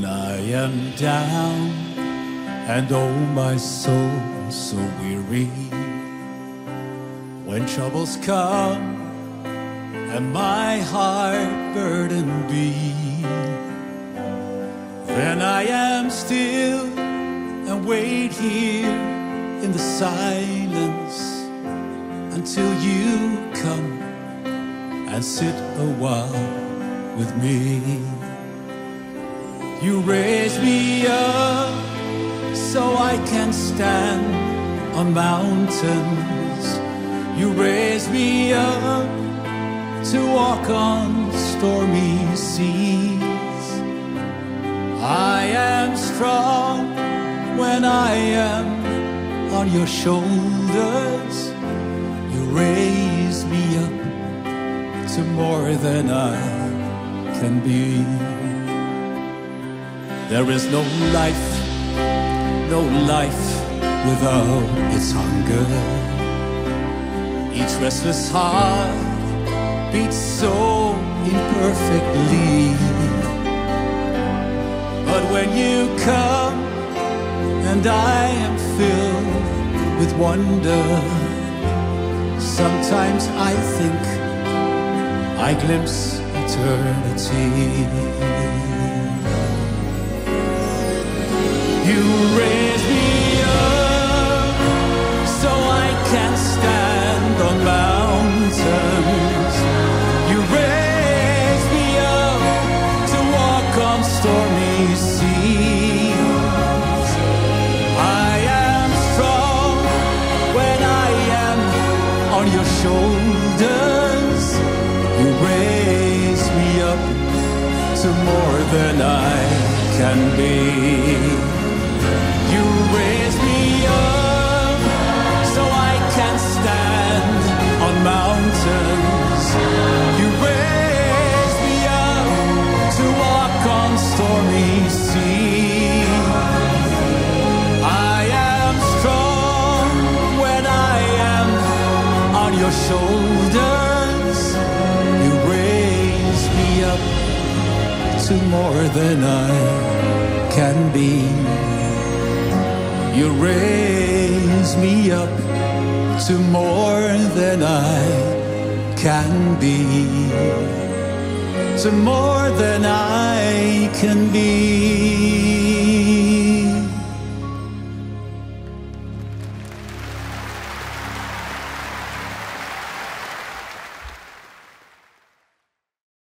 when I am down and oh my soul so weary. When troubles come and my heart burdened be, then I am still and wait here in the silence until you come and sit a while with me. You raise me up so I can stand on mountains. You raise me up to walk on stormy seas. I am strong when I am on your shoulders. You raise me up to more than I can be. There is no life without its hunger. Each restless heart beats so imperfectly. But when you come and I am filled with wonder, sometimes I think I glimpse eternity. You raise me up so I can stand on mountains. You raise me up to walk on stormy seas. I am strong when I am on your shoulders. You raise me up to more than I can be. You raise me up so I can stand on mountains. You raise me up to walk on stormy seas. I am strong when I am on your shoulders. You raise me up to more than I can be. You raise me up to more than I can be, to more than I can be.